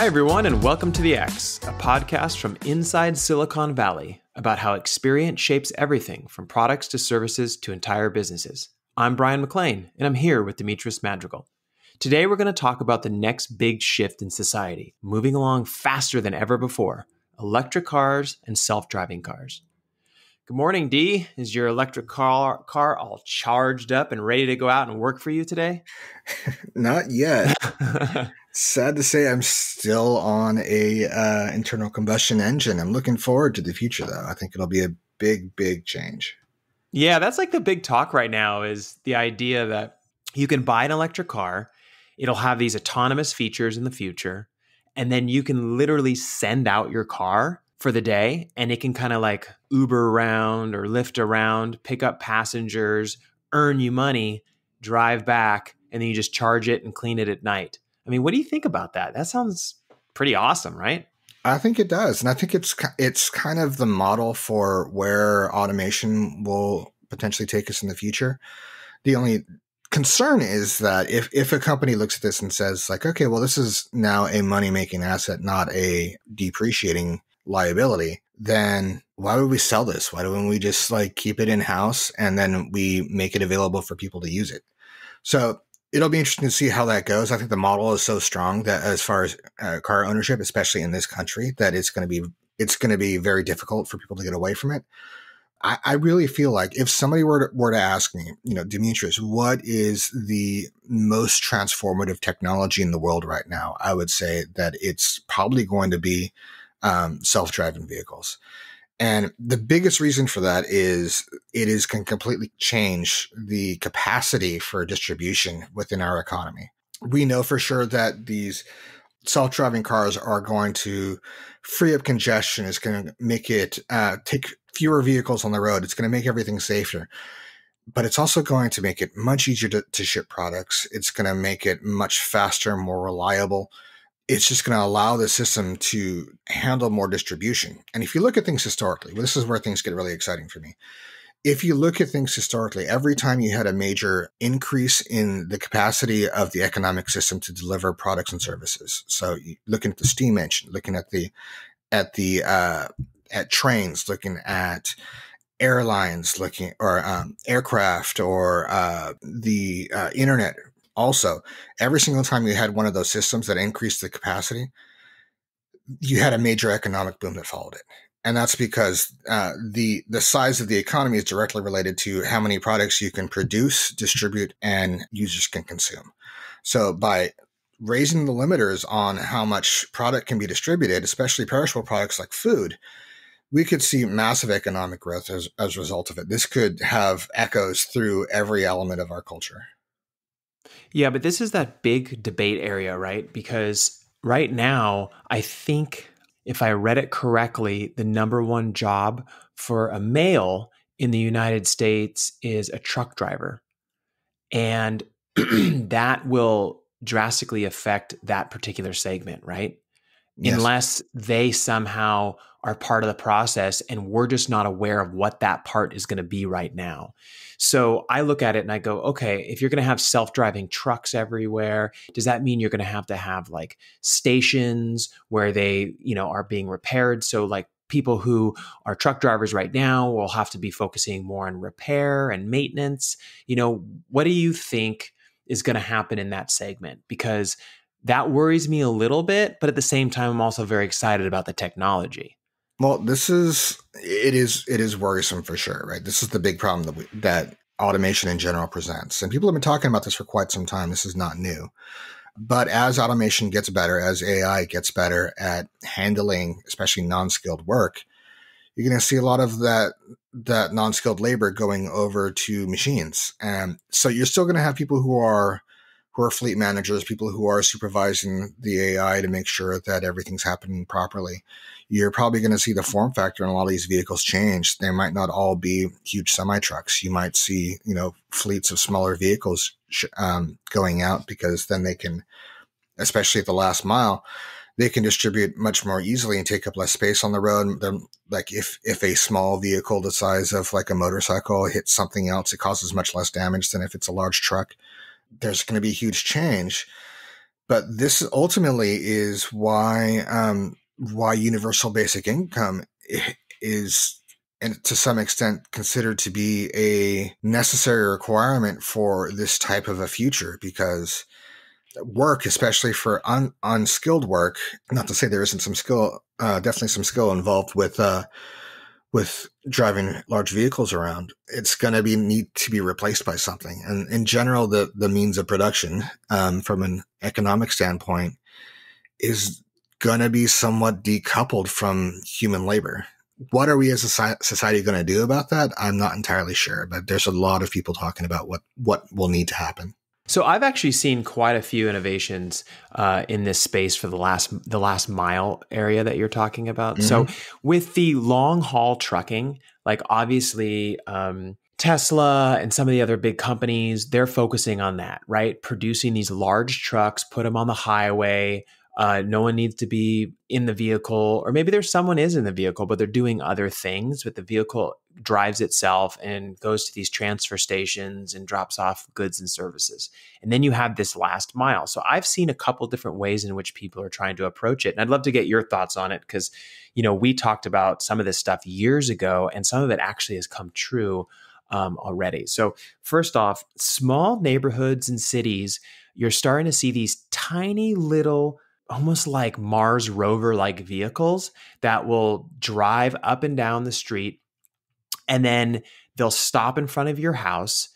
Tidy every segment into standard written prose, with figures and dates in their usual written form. Hi, everyone, and welcome to The X, a podcast from inside Silicon Valley about how experience shapes everything from products to services to entire businesses. I'm Brian McLean, and I'm here with Demetrius Madrigal. Today, we're going to talk about the next big shift in society, moving along faster than ever before, electric cars and self-driving cars. Good morning, D. Is your electric car all charged up and ready to go out and work for you today? Not yet. Sad to say, I'm still on a internal combustion engine. I'm looking forward to the future, though. I think it'll be a big, big change. Yeah, that's like the big talk right now is the idea that you can buy an electric car. It'll have these autonomous features in the future, and then you can literally send out your car for the day, and it can kind of like Uber around or Lyft around, pick up passengers, earn you money, drive back, and then you just charge it and clean it at night. I mean, what do you think about that? That sounds pretty awesome, right? I think it does. And I think it's kind of the model for where automation will potentially take us in the future. The only concern is that if a company looks at this and says like, okay, well, this is now a money-making asset, not a depreciating liability, then why would we sell this? Why don't we just like keep it in-house and then we make it available for people to use it? So it'll be interesting to see how that goes. I think the model is so strong that as far as car ownership, especially in this country, that it's going to be very difficult for people to get away from it. I really feel like if somebody were to ask me, you know, Demetrius, what is the most transformative technology in the world right now? I would say that it's probably going to be self-driving vehicles. And the biggest reason for that is it can completely change the capacity for distribution within our economy. We know for sure that these self-driving cars are going to free up congestion. It's going to make it take fewer vehicles on the road. It's going to make everything safer. But it's also going to make it much easier to ship products. It's going to make it much faster, more reliable. It's just going to allow the system to handle more distribution. And if you look at things historically, well, this is where things get really exciting for me. If you look at things historically, every time you had a major increase in the capacity of the economic system to deliver products and services. So looking at the steam engine, looking at trains, looking at airlines, aircraft or the internet. Also, every single time you had one of those systems that increased the capacity, you had a major economic boom that followed it. And that's because the size of the economy is directly related to how many products you can produce, distribute, and users can consume. So by raising the limiters on how much product can be distributed, especially perishable products like food, we could see massive economic growth as a result of it. This could have echoes through every element of our culture. Yeah, but this is that big debate area, right? Because right now, I think if I read it correctly, the number one job for a male in the United States is a truck driver. And that will drastically affect that particular segment, right? Yes. Unless they somehow are part of the process and we're just not aware of what that part is going to be right now. So I look at it and I go, okay, if you're going to have self-driving trucks everywhere, does that mean you're going to have like stations where they, you know, are being repaired? So like people who are truck drivers right now will have to be focusing more on repair and maintenance. You know, what do you think is going to happen in that segment? Because that worries me a little bit, but at the same time, I'm also very excited about the technology. Well, it is worrisome for sure, right? This is the big problem that automation in general presents. And people have been talking about this for quite some time. This is not new. But as automation gets better, as AI gets better at handling, especially non-skilled work, you're going to see a lot of that non-skilled labor going over to machines. And so you're still going to have people who are fleet managers, people who are supervising the AI to make sure that everything's happening properly. You're probably going to see the form factor in a lot of these vehicles change. They might not all be huge semi-trucks. You might see, you know, fleets of smaller vehicles going out because then they can, especially at the last mile, they can distribute much more easily and take up less space on the road. They're, like if a small vehicle the size of like a motorcycle hits something else, it causes much less damage than if it's a large truck. There's going to be huge change, But this ultimately is why universal basic income is, and to some extent, considered to be a necessary requirement for this type of a future, because work, especially for unskilled work, not to say there isn't some skill, definitely some skill involved with driving large vehicles around, it's going to need to be replaced by something. And in general, the means of production, from an economic standpoint, is going to be somewhat decoupled from human labor. What are we as a society going to do about that? I'm not entirely sure, but there's a lot of people talking about what will need to happen. So I've actually seen quite a few innovations in this space for the last mile area that you're talking about. Mm-hmm. So with the long haul trucking, like obviously Tesla and some of the other big companies, they're focusing on that, right? Producing these large trucks, put them on the highway. No one needs to be in the vehicle, or maybe someone is in the vehicle, but they're doing other things. But the vehicle drives itself and goes to these transfer stations and drops off goods and services. And then you have this last mile. So I've seen a couple different ways in which people are trying to approach it. And I'd love to get your thoughts on it, because, you know, we talked about some of this stuff years ago, and some of it actually has come true already. So first off, small neighborhoods and cities, you're starting to see these tiny little, almost like Mars rover-like vehicles that will drive up and down the street, and then they'll stop in front of your house.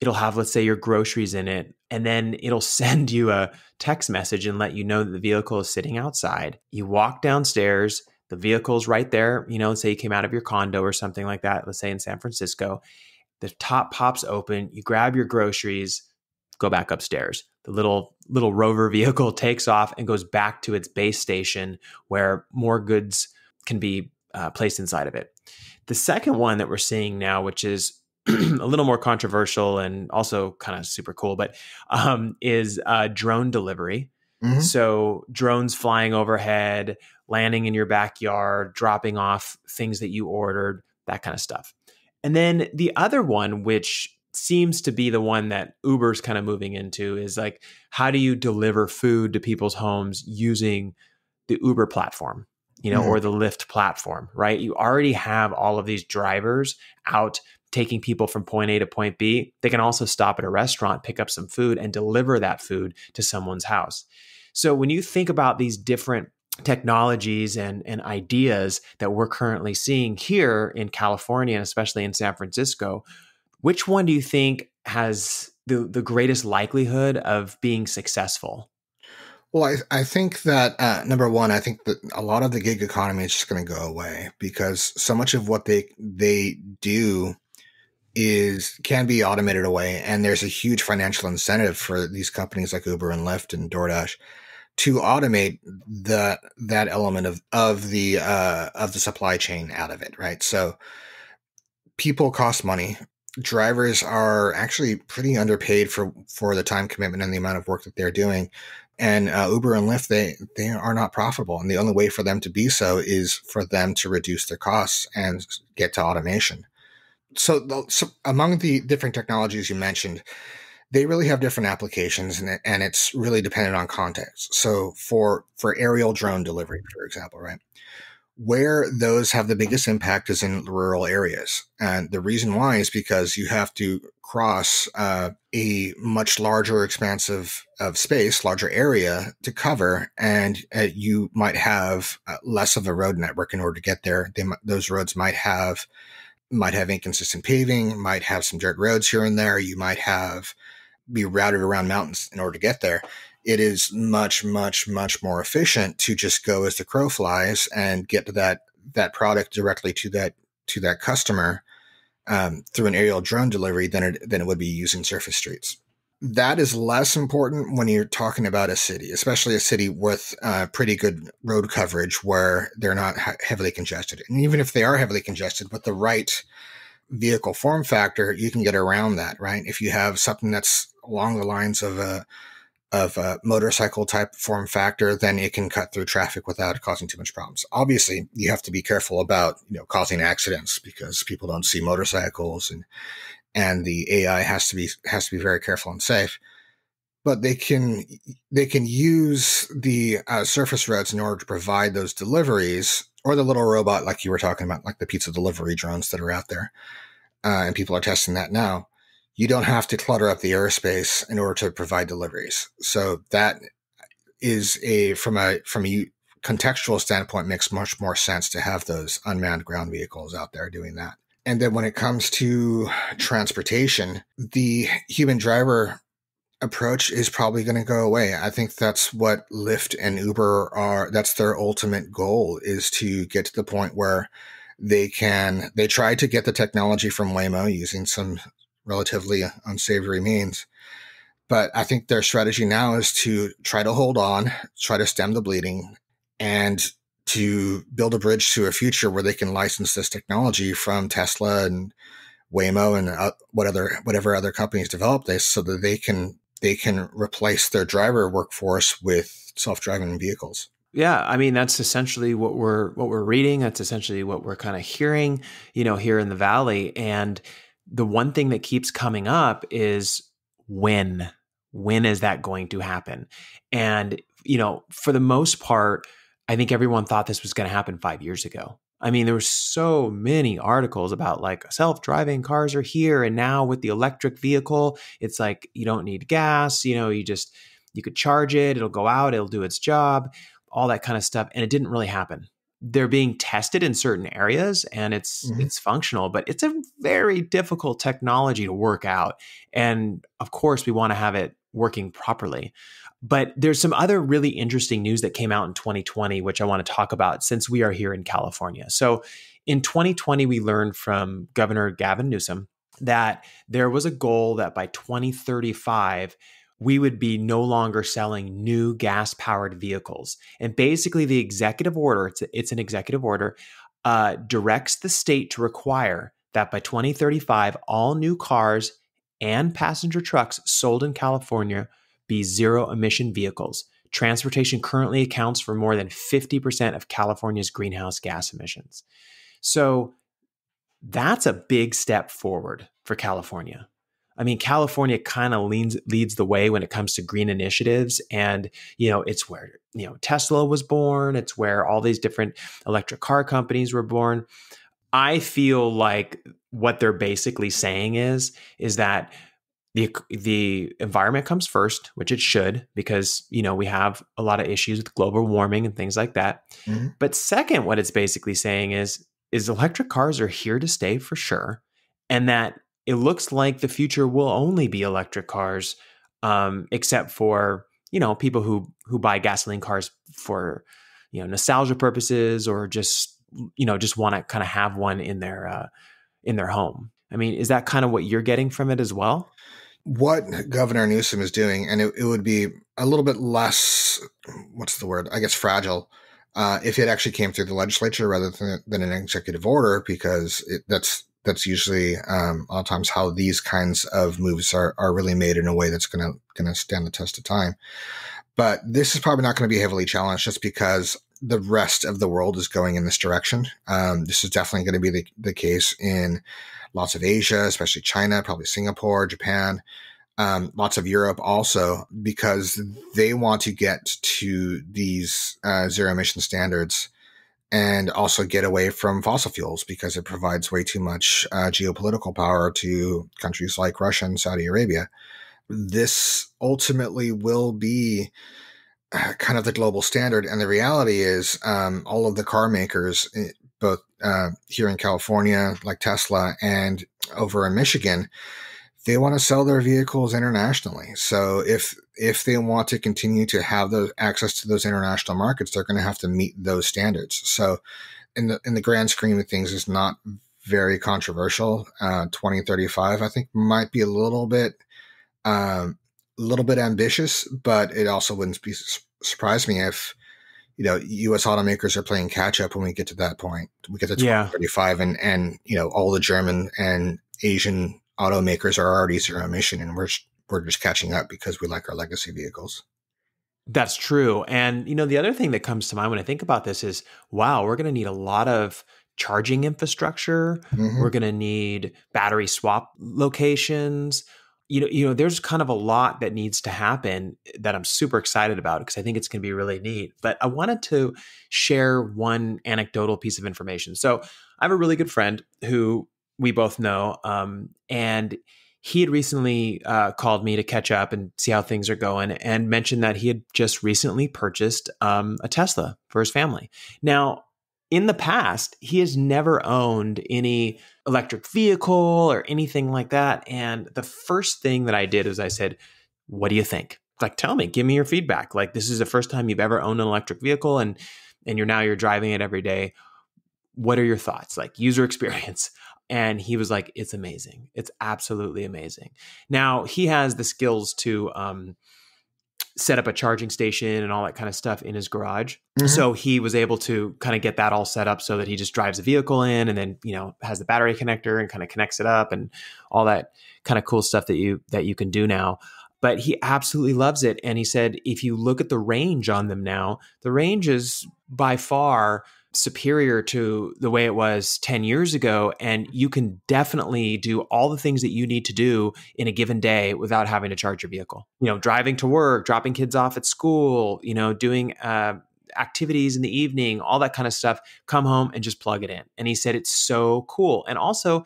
It'll have, let's say, your groceries in it, and then it'll send you a text message and let you know that the vehicle is sitting outside. You walk downstairs, the vehicle's right there. You know, let's say you came out of your condo or something like that, let's say in San Francisco. The top pops open, you grab your groceries, go back upstairs. The little rover vehicle takes off and goes back to its base station, where more goods can be placed inside of it. The second one that we're seeing now, which is a little more controversial and also kind of super cool, but is drone delivery. Mm-hmm. So drones flying overhead, landing in your backyard, dropping off things that you ordered, that kind of stuff. And then the other one, which seems to be the one that Uber's kind of moving into, is like, how do you deliver food to people's homes using the Uber platform, you know, mm-hmm. or the Lyft platform, right? You already have all of these drivers out taking people from point A to point B. They can also stop at a restaurant, pick up some food, and deliver that food to someone's house. So when you think about these different technologies and ideas that we're currently seeing here in California, and especially in San Francisco, which one do you think has the greatest likelihood of being successful? Well, I think that, number one, I think that a lot of the gig economy is just going to go away, because so much of what they do can be automated away. And there's a huge financial incentive for these companies like Uber and Lyft and DoorDash to automate that element of the supply chain out of it, right? So people cost money. Drivers are actually pretty underpaid for the time commitment and the amount of work that they're doing. And Uber and Lyft, they are not profitable. And the only way for them to be so is for them to reduce their costs and get to automation. So among the different technologies you mentioned, they really have different applications, and it's really dependent on context. So for aerial drone delivery, for example, right? Where those have the biggest impact is in rural areas. And the reason why is because you have to cross a much larger expanse of space, larger area to cover, and you might have less of a road network in order to get there. Those roads might have inconsistent paving, might have some dirt roads here and there. You might be routed around mountains in order to get there. It is much, much, much more efficient to just go as the crow flies and get to that product directly to that customer through an aerial drone delivery than it would be using surface streets. That is less important when you're talking about a city, especially a city with pretty good road coverage where they're not heavily congested. And even if they are heavily congested, with the right vehicle form factor, you can get around that, right? If you have something that's along the lines of a motorcycle type form factor, then it can cut through traffic without causing too much problems. Obviously, you have to be careful about, you know, causing accidents, because people don't see motorcycles, and the AI has to be very careful and safe. but they can use the surface roads in order to provide those deliveries, or the little robot like you were talking about, like the pizza delivery drones that are out there. And people are testing that now. You don't have to clutter up the airspace in order to provide deliveries. So that is from a contextual standpoint, makes much more sense to have those unmanned ground vehicles out there doing that. And then when it comes to transportation, the human driver approach is probably going to go away. I think that's what Lyft and Uber are. That's their ultimate goal, is to get to the point where they tried to get the technology from Waymo using some relatively unsavory means. But I think their strategy now is to try to hold on, try to stem the bleeding, and to build a bridge to a future where they can license this technology from Tesla and Waymo and whatever other companies develop this, so that they can replace their driver workforce with self-driving vehicles. Yeah, I mean, that's essentially what we're reading. That's essentially what we're kind of hearing, here in the Valley. And the one thing that keeps coming up is when is that going to happen? And, for the most part, I think everyone thought this was going to happen 5 years ago. I mean, there were so many articles about like self-driving cars are here. And now with the electric vehicle, it's like, you don't need gas, you could charge it, it'll go out, it'll do its job, all that kind of stuff. And it didn't really happen. They're being tested in certain areas and it's functional, but it's a very difficult technology to work out. And of course, we want to have it working properly. But there's some other really interesting news that came out in 2020, which I want to talk about since we are here in California. So in 2020, we learned from Governor Gavin Newsom that there was a goal that by 2035, we would be no longer selling new gas-powered vehicles. And basically the executive order, it's an executive order, directs the state to require that by 2035, all new cars and passenger trucks sold in California be zero-emission vehicles. Transportation currently accounts for more than 50% of California's greenhouse gas emissions. So that's a big step forward for California. I mean, California kind of leads the way when it comes to green initiatives. And, it's where, Tesla was born. It's where all these different electric car companies were born. I feel like what they're basically saying is that the environment comes first, which it should, because, we have a lot of issues with global warming and things like that. Mm-hmm. But second, what it's basically saying is electric cars are here to stay for sure. And that it looks like the future will only be electric cars, except for, people who buy gasoline cars for, nostalgia purposes, or just want to kind of have one in their home. I mean, is that kind of what you're getting from it as well? What Governor Newsom is doing, and it would be a little bit less, fragile, if it actually came through the legislature rather than an executive order, because that's usually a lot of times how these kinds of moves are really made in a way that's going to stand the test of time. But this is probably not going to be heavily challenged just because the rest of the world is going in this direction. This is definitely going to be the case in lots of Asia, especially China, probably Singapore, Japan, lots of Europe also, because they want to get to these zero emission standards and also get away from fossil fuels, because it provides way too much geopolitical power to countries like Russia and Saudi Arabia. This ultimately will be kind of the global standard. And the reality is all of the car makers, both here in California, like Tesla, and over in Michigan, they want to sell their vehicles internationally. So if they want to continue to have those access to those international markets, they're going to have to meet those standards. So in the grand scheme of things, it's not very controversial. 2035, I think, might be a little bit ambitious, but it also wouldn't surprise me if, U.S. automakers are playing catch up when we get to that point. We get to 2035 and all the German and Asian automakers are already zero emission, and we're just catching up because we like our legacy vehicles. That's true. And, the other thing that comes to mind when I think about this is, wow, we're going to need a lot of charging infrastructure. Mm-hmm. We're going to need battery swap locations. you know, there's kind of a lot that needs to happen that I'm super excited about because I think it's going to be really neat. But I wanted to share one anecdotal piece of information. So I have a really good friend who we both know, and he had recently called me to catch up and see how things are going, and mentioned that he had just recently purchased a Tesla for his family. Now, in the past, he has never owned any electric vehicle or anything like that. And the first thing that I did is I said, what do you think? Like, tell me, give me your feedback. Like, this is the first time you've ever owned an electric vehicle, and you're driving it every day. What are your thoughts? Like, user experience. And he was like, it's amazing. It's absolutely amazing. Now, he has the skills to set up a charging station and all that kind of stuff in his garage. Mm-hmm. So he was able to kind of get that all set up so that he just drives the vehicle in, and then, you know, has the battery connector and kind of connects it up and all that kind of cool stuff that you can do now. But he absolutely loves it. And he said, if you look at the range on them now, the range is by far superior to the way it was 10 years ago. And you can definitely do all the things that you need to do in a given day without having to charge your vehicle. You know, driving to work, dropping kids off at school, you know, doing activities in the evening, all that kind of stuff. Come home and just plug it in. And he said, it's so cool. And also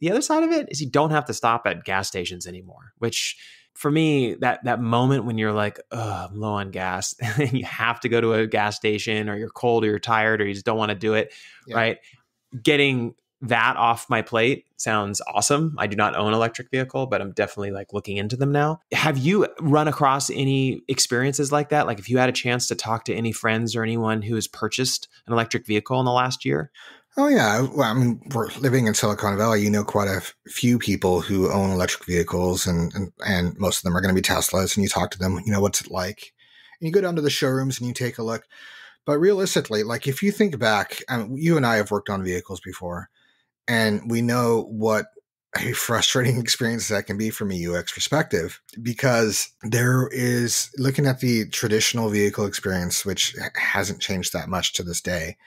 the other side of it is you don't have to stop at gas stations anymore, which for me, that moment when you're like, oh, I'm low on gas, and you have to go to a gas station, or you're cold, or you're tired, or you just don't want to do it, yeah. Right? Getting that off my plate sounds awesome. I do not own an electric vehicle, but I'm definitely like looking into them now. Have you run across any experiences like that? Like, if you had a chance to talk to any friends or anyone who has purchased an electric vehicle in the last year? Oh, yeah. Well, I mean, we're living in Silicon Valley. You know, quite a few people who own electric vehicles, and most of them are going to be Teslas. And you talk to them, you know, what's it like? And you go down to the showrooms and you take a look. But realistically, like, if you think back, I mean, you and I have worked on vehicles before, and we know what a frustrating experience that can be from a UX perspective, because there is, looking at the traditional vehicle experience, which hasn't changed that much to this day,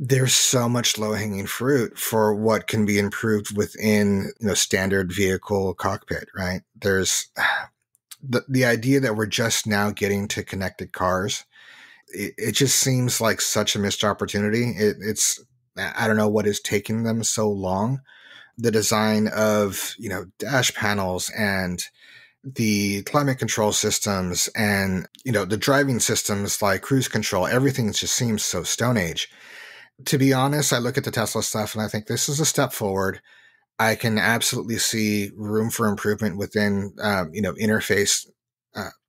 there's so much low-hanging fruit for what can be improved within, you know, standard vehicle cockpit, right? There's the idea that we're just now getting to connected cars. It just seems like such a missed opportunity. It's I don't know what is taking them so long. The design of, you know, dash panels and the climate control systems and, you know, the driving systems like cruise control, everything just seems so Stone Age. To be honest, I look at the Tesla stuff and I think this is a step forward. I can absolutely see room for improvement within, you know, interface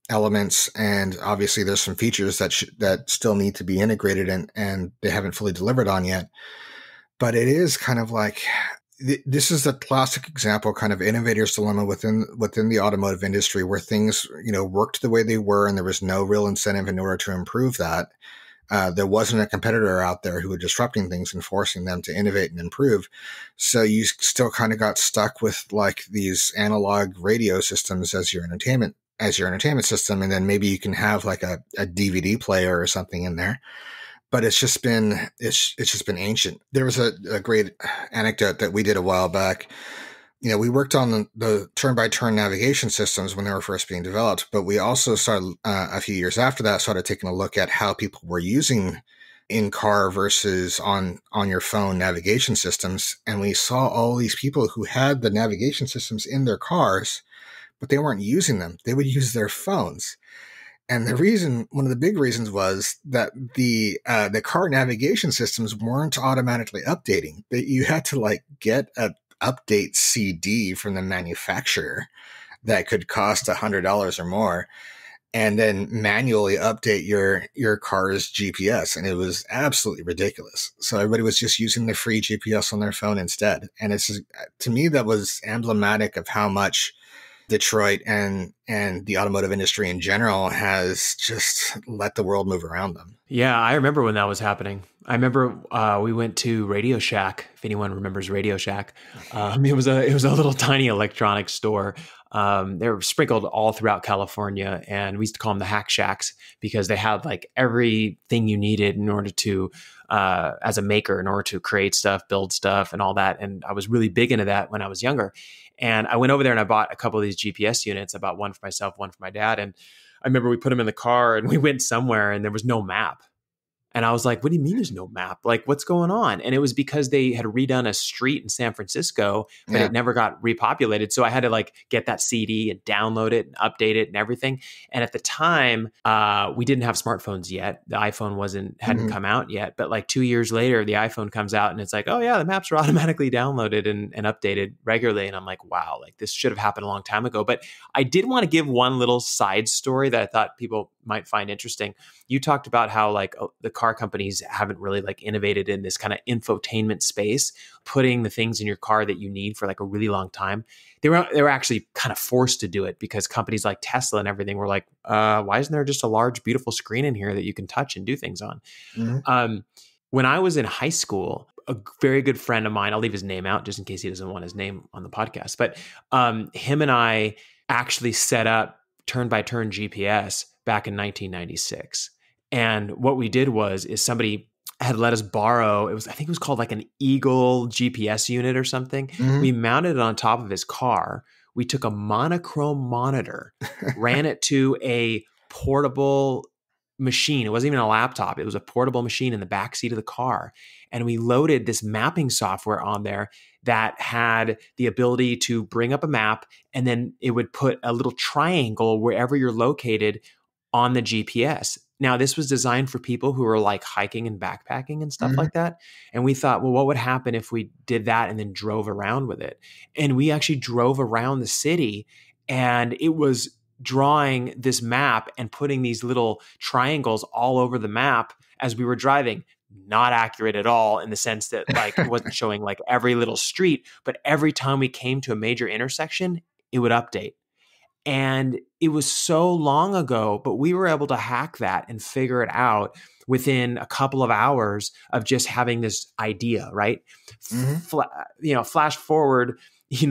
elements. And obviously there's some features that still need to be integrated and they haven't fully delivered on yet. But it is kind of like, this is a classic example, kind of innovator's dilemma within the automotive industry, where things, you know, worked the way they were and there was no real incentive in order to improve that. There wasn't a competitor out there who were disrupting things and forcing them to innovate and improve. So you still kind of got stuck with like these analog radio systems as your entertainment system. And then maybe you can have like a DVD player or something in there, but it's just been ancient. There was a great anecdote that we did a while back. You know, we worked on the turn-by-turn navigation systems when they were first being developed, but we also started a few years after that, started taking a look at how people were using in-car versus on your phone navigation systems. And we saw all these people who had the navigation systems in their cars, but they weren't using them. They would use their phones. And the reason, one of the big reasons, was that the car navigation systems weren't automatically updating. You had to like get a update CD from the manufacturer that could cost $100 or more, and then manually update your car's GPS. And it was absolutely ridiculous. So everybody was just using the free GPS on their phone instead. And it's, to me, that was emblematic of how much Detroit and the automotive industry in general has just let the world move around them. Yeah, I remember when that was happening. I remember we went to Radio Shack, if anyone remembers Radio Shack. It was a little tiny electronics store. They were sprinkled all throughout California, and we used to call them the Hack Shacks because they had like everything you needed in order to as a maker in order to create stuff, build stuff and all that. And I was really big into that when I was younger. And I went over there and I bought a couple of these GPS units. I bought one for myself, one for my dad. And I remember we put them in the car and we went somewhere and there was no map. And I was like, what do you mean there's no map? Like, what's going on? And it was because they had redone a street in San Francisco, but it never got repopulated. So I had to like get that CD and download it and update it and everything. And at the time, we didn't have smartphones yet. The iPhone hadn't come out yet. But like 2 years later, the iPhone comes out and it's like, oh yeah, the maps are automatically downloaded and updated regularly. And I'm like, wow, like this should have happened a long time ago. But I did want to give one little side story that I thought people might find interesting. You talked about how like the car companies haven't really like innovated in this kind of infotainment space, putting the things in your car that you need for like a really long time. They were actually kind of forced to do it because companies like Tesla and everything were like, why isn't there just a large, beautiful screen in here that you can touch and do things on? Mm-hmm. When I was in high school, a very good friend of mine, I'll leave his name out just in case he doesn't want his name on the podcast, but him and I actually set up turn-by-turn GPS back in 1996. And what we did was somebody had let us borrow, I think it was called like an Eagle GPS unit or something. Mm-hmm. We mounted it on top of his car. We took a monochrome monitor, ran it to a portable machine. It wasn't even a laptop. It was a portable machine in the backseat of the car. And we loaded this mapping software on there that had the ability to bring up a map, and then it would put a little triangle wherever you're located on the GPS. Now, this was designed for people who were like hiking and backpacking and stuff like that. And we thought, well, what would happen if we did that and then drove around with it? And we actually drove around the city, and it was drawing this map and putting these little triangles all over the map as we were driving. Not accurate at all, in the sense that like it wasn't showing like every little street, but every time we came to a major intersection, it would update. And it was so long ago, but we were able to hack that and figure it out within a couple of hours of just having this idea, right? Mm-hmm. Flash forward, the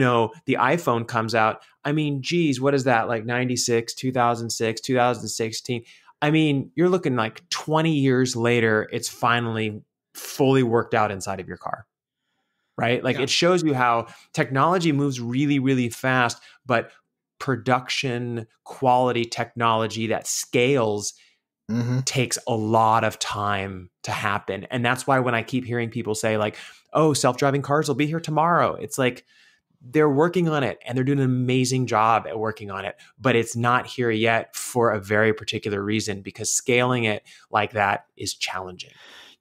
iPhone comes out. I mean, geez, what is that? Like 96, 2006, 2016. I mean, you're looking like 20 years later, it's finally fully worked out inside of your car, right? Like it shows you how technology moves really, really fast, but production quality technology that scales takes a lot of time to happen. And that's why when I keep hearing people say like, oh, self-driving cars will be here tomorrow, it's like they're working on it and they're doing an amazing job at working on it, but it's not here yet for a very particular reason, because scaling it like that is challenging.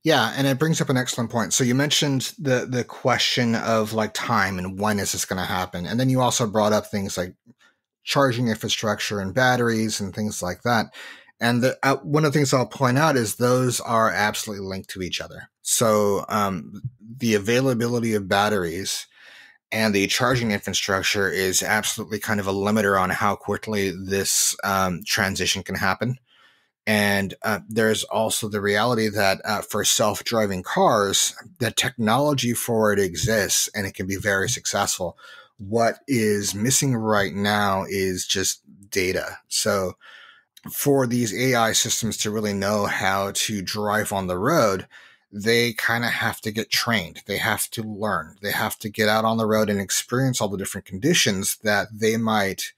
Yeah. And it brings up an excellent point. So you mentioned the question of like time and when is this going to happen? And then you also brought up things like charging infrastructure and batteries and things like that. And one of the things I'll point out is those are absolutely linked to each other. So the availability of batteries and the charging infrastructure is absolutely kind of a limiter on how quickly this transition can happen. And there's also the reality that for self-driving cars, the technology for it exists and it can be very successful. What is missing right now is just data. So for these AI systems to really know how to drive on the road, they kind of have to get trained. They have to learn. They have to get out on the road and experience all the different conditions that they might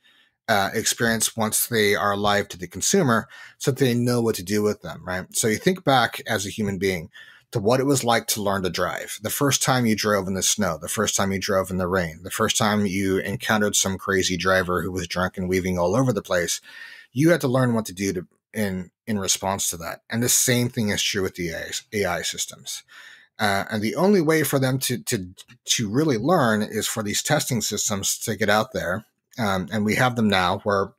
experience once they are live to the consumer, so that they know what to do with them, right? So you think back as a human being to what it was like to learn to drive. The first time you drove in the snow, the first time you drove in the rain, the first time you encountered some crazy driver who was drunk and weaving all over the place, you had to learn what to do in response to that. And the same thing is true with the AI systems. And the only way for them to really learn is for these testing systems to get out there. And we have them now where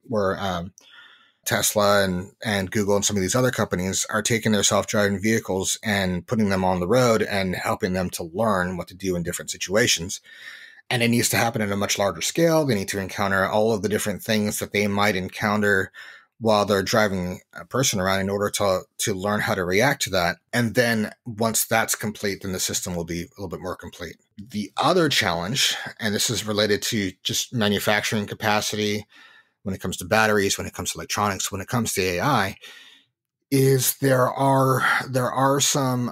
Tesla and Google and some of these other companies are taking their self-driving vehicles and putting them on the road and helping them to learn what to do in different situations. And it needs to happen at a much larger scale. They need to encounter all of the different things that they might encounter while they're driving a person around in order to learn how to react to that. And then once that's complete, then the system will be a little bit more complete. The other challenge, and this is related to just manufacturing capacity, when it comes to batteries, when it comes to electronics, when it comes to AI, is there are some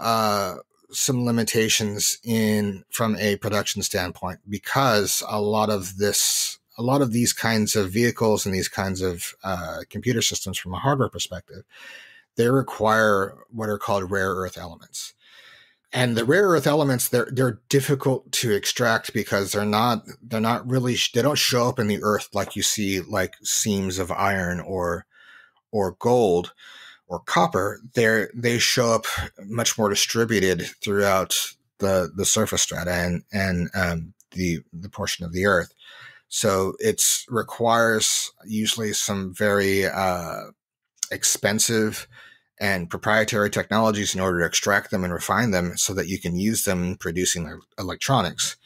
limitations in from a production standpoint, because a lot of these kinds of vehicles and these kinds of computer systems from a hardware perspective, they require what are called rare earth elements. And the rare earth elements, they're difficult to extract because they don't show up in the earth like you see, like seams of iron or gold or copper. They show up much more distributed throughout the surface strata and the portion of the earth. So it's requires usually some very expensive and proprietary technologies in order to extract them and refine them so that you can use them in producing electronics.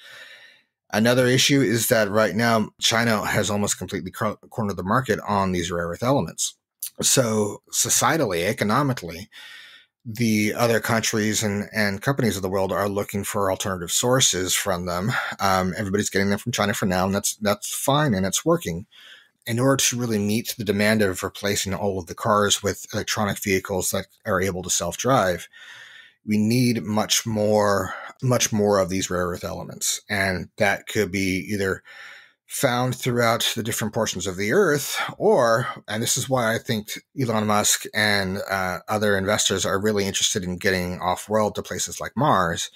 Another issue is that right now, China has almost completely cornered the market on these rare earth elements. So societally, economically, the other countries and companies of the world are looking for alternative sources from them. Everybody's getting them from China for now, and that's fine, and it's working. In order to really meet the demand of replacing all of the cars with electronic vehicles that are able to self-drive, we need much more of these rare earth elements. And that could be either found throughout the different portions of the earth, or, and this is why I think Elon Musk and other investors are really interested in getting off-world to places like Mars,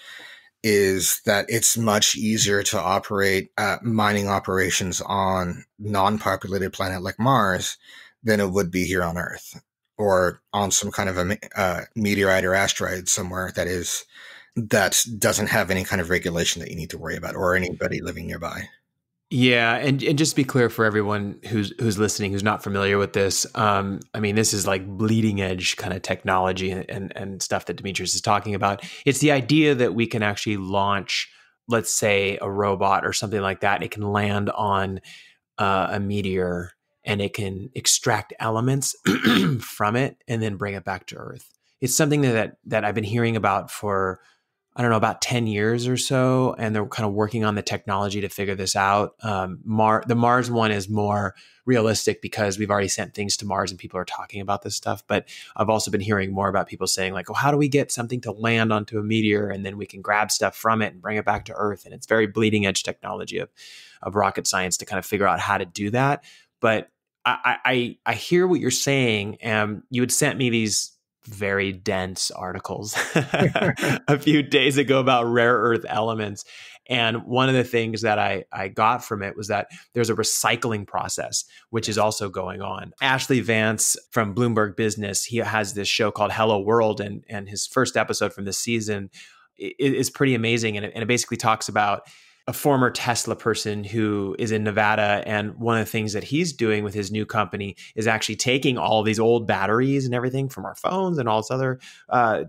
is that it's much easier to operate mining operations on non-populated planet like Mars than it would be here on Earth, or on some kind of a meteorite or asteroid somewhere that doesn't have any kind of regulation that you need to worry about, or anybody living nearby. Yeah, and just to be clear for everyone who's listening, who's not familiar with this, I mean, this is like bleeding edge kind of technology and stuff that Demetrius is talking about. It's the idea that we can actually launch, let's say, a robot or something like that. It can land on a meteor, and it can extract elements from it and then bring it back to Earth. It's something that I've been hearing about for, I don't know, about 10 years or so, and they're kind of working on the technology to figure this out. The Mars one is more realistic because we've already sent things to Mars and people are talking about this stuff. But I've also been hearing more about people saying like, oh, how do we get something to land onto a meteor and then we can grab stuff from it and bring it back to Earth? And it's very bleeding edge technology of rocket science to kind of figure out how to do that. But I hear what you're saying. You had sent me these very dense articles a few days ago about rare earth elements. And one of the things that I got from it was that there's a recycling process, which is also going on. Ashley Vance from Bloomberg Business, he has this show called Hello World, and his first episode from this season is pretty amazing. And it basically talks about a former Tesla person who is in Nevada. And one of the things that he's doing with his new company is actually taking all these old batteries and everything from our phones and all this other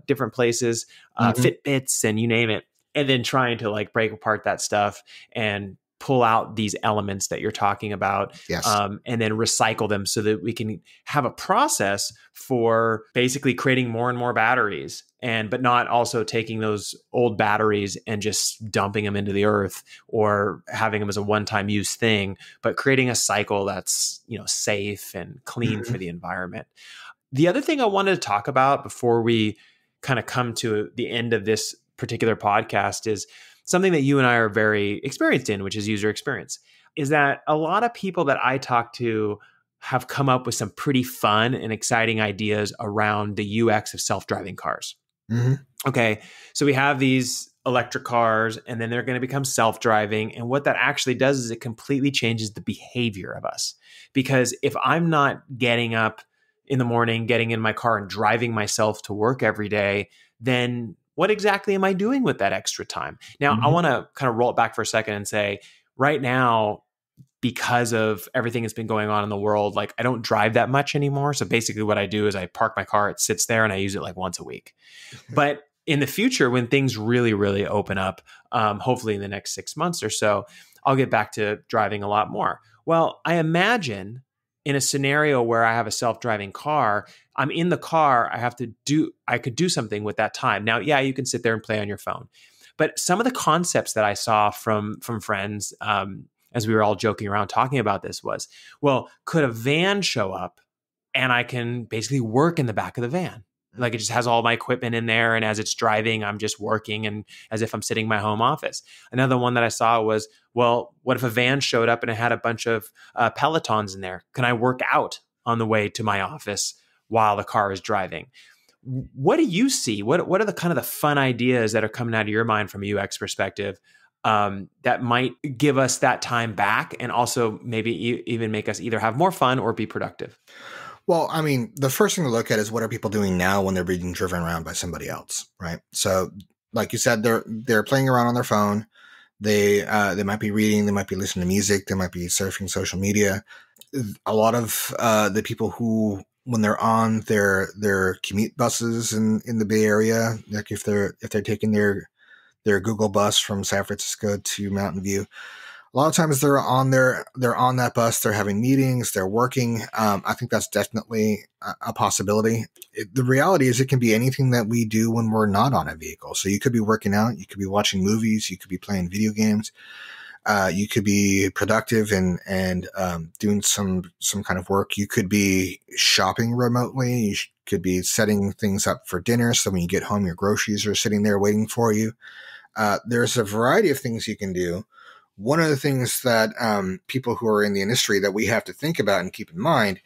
different places, Fitbits and you name it, and then trying to like break apart that stuff and pull out these elements that you're talking about, yes, and then recycle them so that we can have a process for basically creating more and more batteries, but not also taking those old batteries and just dumping them into the earth or having them as a one-time use thing, but creating a cycle that's, you know, safe and clean for the environment. The other thing I wanted to talk about before we kind of come to the end of this particular podcast is something that you and I are very experienced in, which is user experience, is that a lot of people that I talk to have come up with some pretty fun and exciting ideas around the UX of self-driving cars. Okay, so we have these electric cars, and then they're going to become self-driving. And what that actually does is it completely changes the behavior of us. Because if I'm not getting up in the morning, getting in my car and driving myself to work every day, then what exactly am I doing with that extra time? Now, I want to kind of roll it back for a second and say, right now, because of everything that's been going on in the world, like I don't drive that much anymore. So basically what I do is I park my car, it sits there, and I use it like once a week. But in the future, when things really, really open up, hopefully in the next 6 months or so, I'll get back to driving a lot more. Well, I imagine in a scenario where I have a self-driving car, I'm in the car, I could do something with that time. Now, yeah, you can sit there and play on your phone. But some of the concepts that I saw from friends, as we were all joking around talking about this was, well, could a van show up and I can basically work in the back of the van. Like, it just has all my equipment in there. And as it's driving, I'm just working, and as if I'm sitting in my home office. Another one that I saw was, well, what if a van showed up and it had a bunch of Pelotons in there? Can I work out on the way to my office while the car is driving? What do you see? What are the kind of the fun ideas that are coming out of your mind from a UX perspective that might give us that time back, and also maybe even make us either have more fun or be productive? Well, I mean, the first thing to look at is what are people doing now when they're being driven around by somebody else, right? So like you said, they're playing around on their phone. They might be reading, they might be listening to music, they might be surfing social media. A lot of the people who, when they're on their commute buses in the Bay Area, like if they're taking their Google bus from San Francisco to Mountain View, a lot of times they're on that bus, they're having meetings, they're working. I think that's definitely a possibility. The reality is it can be anything that we do when we're not on a vehicle. So you could be working out, you could be watching movies, you could be playing video games, you could be productive and doing some kind of work. You could be shopping remotely. You could be setting things up for dinner, so when you get home, your groceries are sitting there waiting for you. There's a variety of things you can do. One of the things that people who are in the industry that we have to think about and keep in mind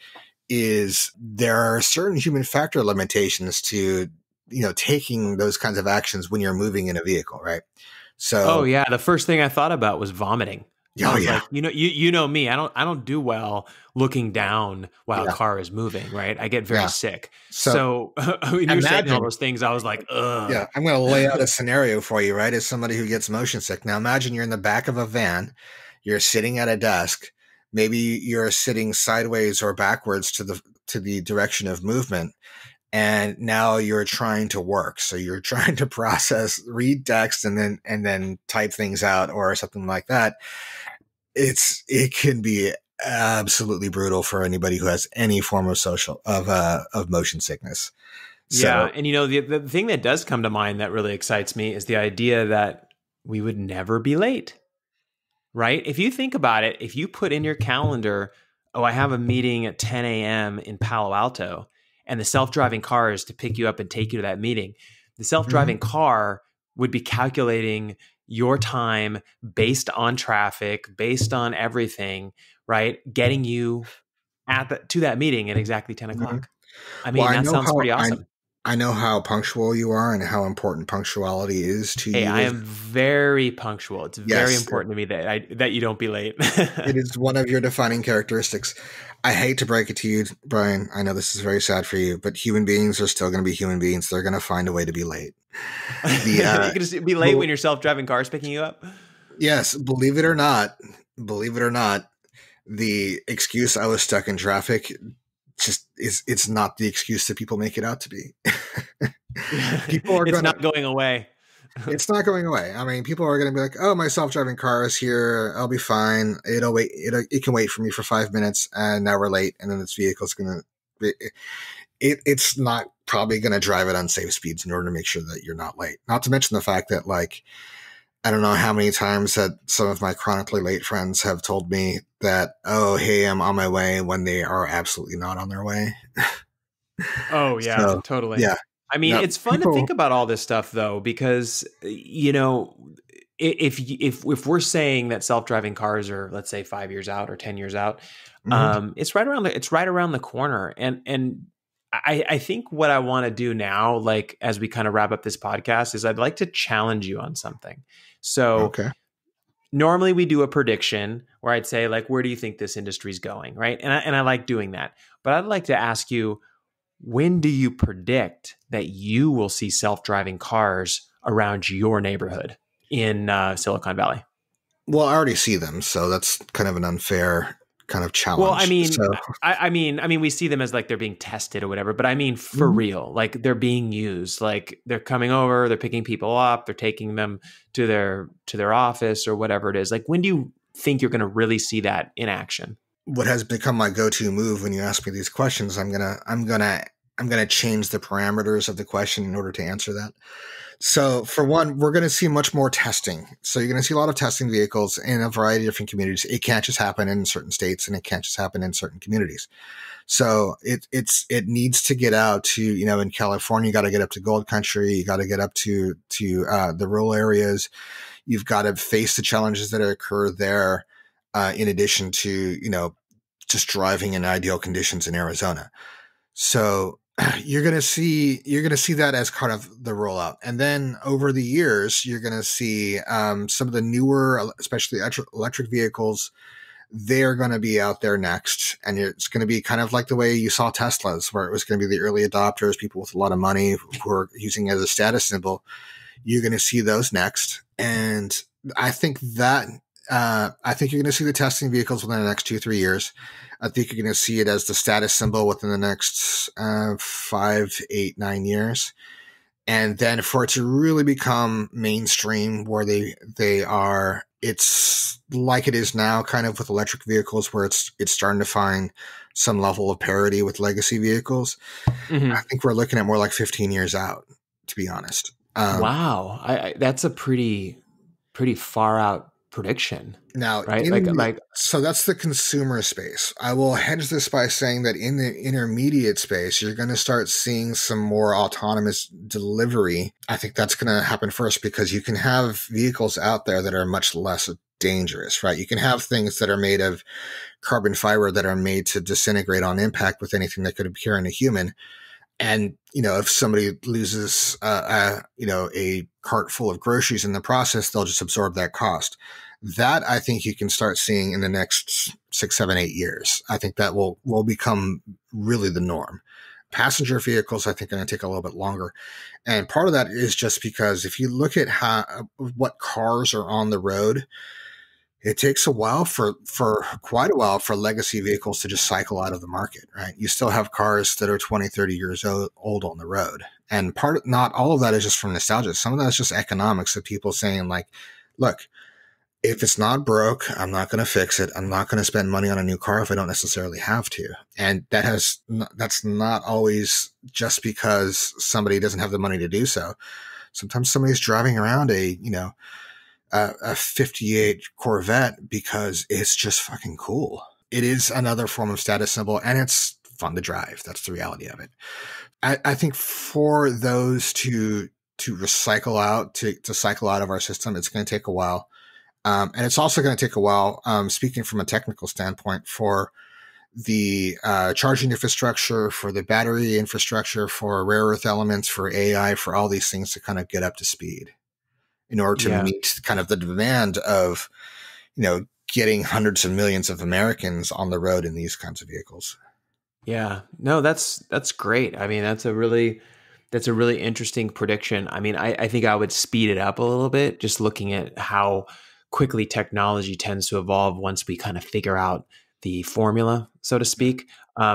is there are certain human factor limitations to, taking those kinds of actions when you're moving in a vehicle, right? So, oh yeah, the first thing I thought about was vomiting. Oh yeah, like, you know me. I don't do well looking down while a car is moving, right? I get very sick. So when you were saying all those things, I was like, ugh. Yeah, I'm going to lay out a scenario for you, right? As somebody who gets motion sick. Now imagine you're in the back of a van, you're sitting at a desk, maybe you're sitting sideways or backwards to the direction of movement, and now you're trying to work. So you're trying to process, read text, and then type things out or something like that. It can be absolutely brutal for anybody who has any form of motion sickness. So, yeah. And the thing that does come to mind that really excites me is the idea that we would never be late, right? If you think about it, if you put in your calendar, I have a meeting at 10 a.m. in Palo Alto, and the self-driving car is to pick you up and take you to that meeting, the self-driving car would be calculating your time based on traffic, based on everything, right? Getting you to that meeting at exactly 10 o'clock. I mean, that sounds pretty awesome. I know how punctual you are and how important punctuality is to you. I am very punctual. It's very important to me that you don't be late. It is one of your defining characteristics. I hate to break it to you, Brian. I know this is very sad for you, but human beings are still going to be human beings. They're going to find a way to be late. You can just be late when your self-driving car is picking you up. Yes. Believe it or not, the excuse I was stuck in traffic just it's not the excuse that people make it out to be. It's not going away. It's not going away. I mean, people are going to be like, oh, my self-driving car is here. I'll be fine. It'll wait. It can wait for me for 5 minutes, and now we're late. And then this vehicle's going to be, it's not probably going to drive at unsafe speeds in order to make sure that you're not late. Not to mention the fact that, like, I don't know how many times that some of my chronically late friends have told me that, oh, hey, I'm on my way, when they are absolutely not on their way. Oh, yeah, so, totally. Yeah. I mean, it's fun to think about all this stuff, though, because, if we're saying that self-driving cars are, let's say, 5 years out or 10 years out, it's right around the corner. And I think what I want to do now, like, as we kind of wrap up this podcast, is I'd like to challenge you on something. So normally we do a prediction where I'd say, like, where do you think this industry is going? Right. And I like doing that, but I'd like to ask you, when do you predict that you will see self-driving cars around your neighborhood in Silicon Valley? Well, I already see them. So that's kind of an unfair kind of challenge. Well, I mean, so. I mean, we see them as like they're being tested or whatever, but I mean, for real, like they're being used, like they're coming over, they're picking people up, they're taking them to their office or whatever it is. Like, when do you think you're going to really see that in action? What has become my go-to move when you ask me these questions, I'm going to I'm going to change the parameters of the question in order to answer that. So for one, we're going to see much more testing. So you're going to see a lot of testing vehicles in a variety of different communities. It can't just happen in certain states, and it can't just happen in certain communities. So it needs to get out to, you know, in California, you got to get up to Gold Country. You got to get up to the rural areas. You've got to face the challenges that occur there, in addition to, you know, just driving in ideal conditions in Arizona. So you're going to see that as kind of the rollout. And then over the years, you're going to see some of the newer, especially electric vehicles, they're going to be out there next. And it's going to be kind of like the way you saw Teslas, where it was going to be the early adopters, people with a lot of money who are using it as a status symbol. You're going to see those next. And I think that I think you're going to see the testing vehicles within the next 2-3 years. I think you're going to see it as the status symbol within the next 5, 8, 9 years. And then for it to really become mainstream, where they are, it's like it is now kind of with electric vehicles, where it's starting to find some level of parity with legacy vehicles. Mm-hmm. I think we're looking at more like 15 years out, to be honest. Wow. That's a pretty far out prediction now, right? So that's the consumer space. I will hedge this by saying that in the intermediate space, you're going to start seeing some more autonomous delivery. I think that's going to happen first, because you can have vehicles out there that are much less dangerous, right? You can have things that are made of carbon fiber that are made to disintegrate on impact with anything that could appear in a human. And, you know, if somebody loses, a cart full of groceries in the process, they'll just absorb that cost. That I think you can start seeing in the next 6, 7, 8 years. I think that will become really the norm. Passenger vehicles, I think, are going to take a little bit longer. And part of that is just because if you look at what cars are on the road, it takes a while for quite a while for legacy vehicles to just cycle out of the market, right? You still have cars that are 20, 30 years old on the road. And not all of that is just from nostalgia. Some of that is just economics of people saying, like, look, if it's not broke, I'm not going to fix it. I'm not going to spend money on a new car if I don't necessarily have to. And that's not always just because somebody doesn't have the money to do so. Sometimes somebody's driving around a 58 Corvette because it's just fucking cool. It is another form of status symbol, and it's fun to drive. That's the reality of it. I think for those to recycle out, to cycle out of our system, it's going to take a while. And it's also going to take a while, speaking from a technical standpoint, for the charging infrastructure, for the battery infrastructure, for rare earth elements, for AI, for all these things to kind of get up to speed, in order to meet kind of the demand of, you know, getting hundreds of millions of Americans on the road in these kinds of vehicles. Yeah, no, that's great. I mean, that's a really interesting prediction. I mean, I think I would speed it up a little bit, just looking at how quickly technology tends to evolve once we kind of figure out the formula, so to speak.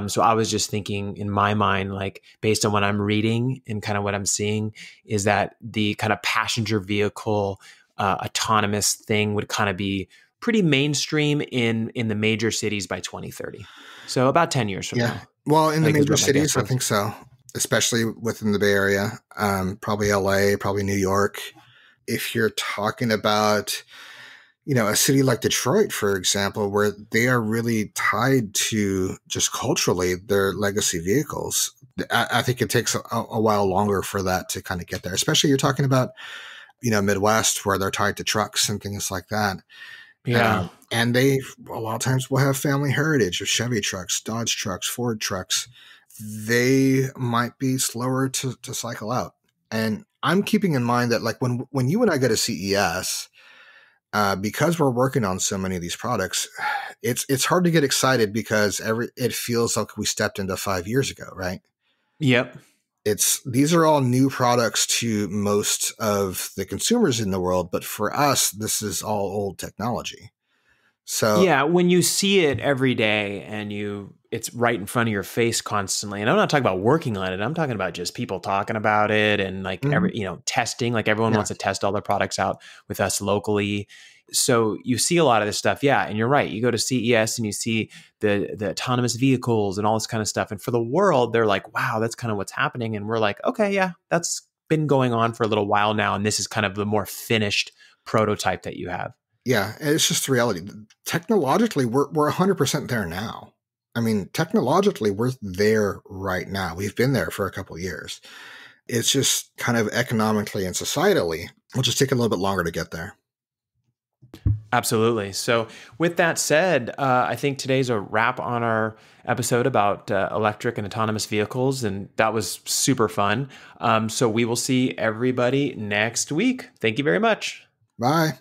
So I was just thinking in my mind, like, based on what I'm reading and kind of what I'm seeing, is that the kind of passenger vehicle autonomous thing would kind of be pretty mainstream in the major cities by 2030. So about 10 years from now. Well, in the major cities, I think so, especially within the Bay Area, probably LA, probably New York. If you're talking about, you know, a city like Detroit, for example, where they are really tied to just culturally their legacy vehicles, I think it takes a while longer for that to kind of get there. Especially you're talking about, you know, Midwest, where they're tied to trucks and things like that. Yeah. And they a lot of times will have family heritage of Chevy trucks, Dodge trucks, Ford trucks. They might be slower to cycle out. And I'm keeping in mind that, like, when you and I go to CES, because we're working on so many of these products, it's hard to get excited because it feels like we stepped into 5 years ago, right? Yep. These are all new products to most of the consumers in the world, but for us, this is all old technology. So yeah, when you see it every day and it's right in front of your face constantly. And I'm not talking about working on it. I'm talking about just people talking about it and, like, everyone wants to test all their products out with us locally So you see a lot of this stuff. Yeah. And you're right. You go to CES and you see the autonomous vehicles and all this kind of stuff. And for the world, they're like, wow, that's kind of what's happening. And we're like, okay, yeah, that's been going on for a little while now. And this is kind of the more finished prototype that you have. Yeah. It's just the reality. Technologically, we're 100% there now. I mean, technologically, we're there right now. We've been there for a couple of years. It's just kind of economically and societally, we'll just take a little bit longer to get there. Absolutely. So with that said, I think today's a wrap on our episode about electric and autonomous vehicles. And that was super fun. So we will see everybody next week. Thank you very much. Bye.